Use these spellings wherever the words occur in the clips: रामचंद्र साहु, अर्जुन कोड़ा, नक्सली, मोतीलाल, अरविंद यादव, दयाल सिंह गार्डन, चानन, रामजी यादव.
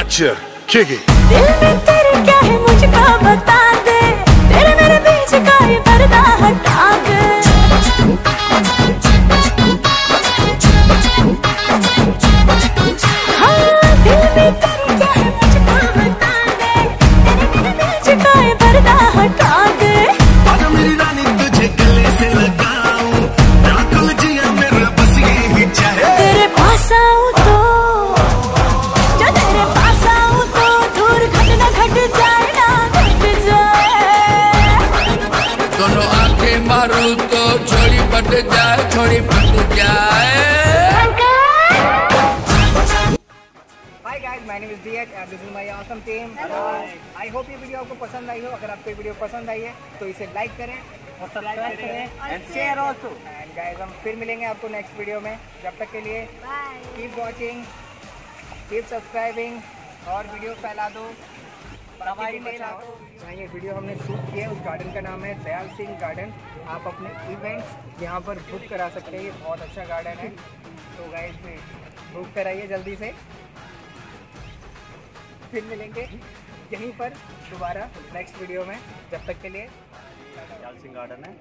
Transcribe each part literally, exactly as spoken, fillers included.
Gotcha. Kick it. दिल में तेरे क्या है मुझको बता दे, तेरे मेरे बीच का ये पर्दा हटा दे। हाँ, दिल में तेरे क्या है मुझको बता दे, तेरे मेरे बीच का ये पर्दा हटा दे। पागल मेरी रानी तुझे गले से लगाऊं, राखल जिया मेरा बस यही चाहे। तेरे पास आऊं तो मारू तो छोड़ी पट जाए, छोड़ी पट जाए। Hi guys, my name is D H and this is my awesome team. I hope ये वीडियो आपको पसंद आई हो। अगर आपको ये वीडियो पसंद आई है तो इसे लाइक करें और सब्सक्राइब करें and share also. And guys हम फिर मिलेंगे आपको नेक्स्ट वीडियो में। जब तक के लिए कीप वॉचिंग, कीप सब्सक्राइबिंग और वीडियो फैला दो। ये वीडियो हमने शूट किया है, उस गार्डन का नाम है दयाल सिंह गार्डन। आप अपने इवेंट्स यहाँ पर बुक करा सकते हैं, ये बहुत अच्छा गार्डन है। तो गाइस बुक कराइए जल्दी से। फिर मिलेंगे यहीं पर दोबारा नेक्स्ट वीडियो में। जब तक के लिए दयाल सिंह गार्डन है,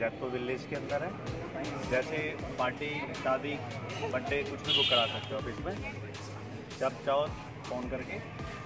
जयपुर विलेज के अंदर है। जैसे पार्टी, शादी, बर्थडे कुछ भी बुक करा सकते हो। आप इसमें जब चाहो फ़ोन करके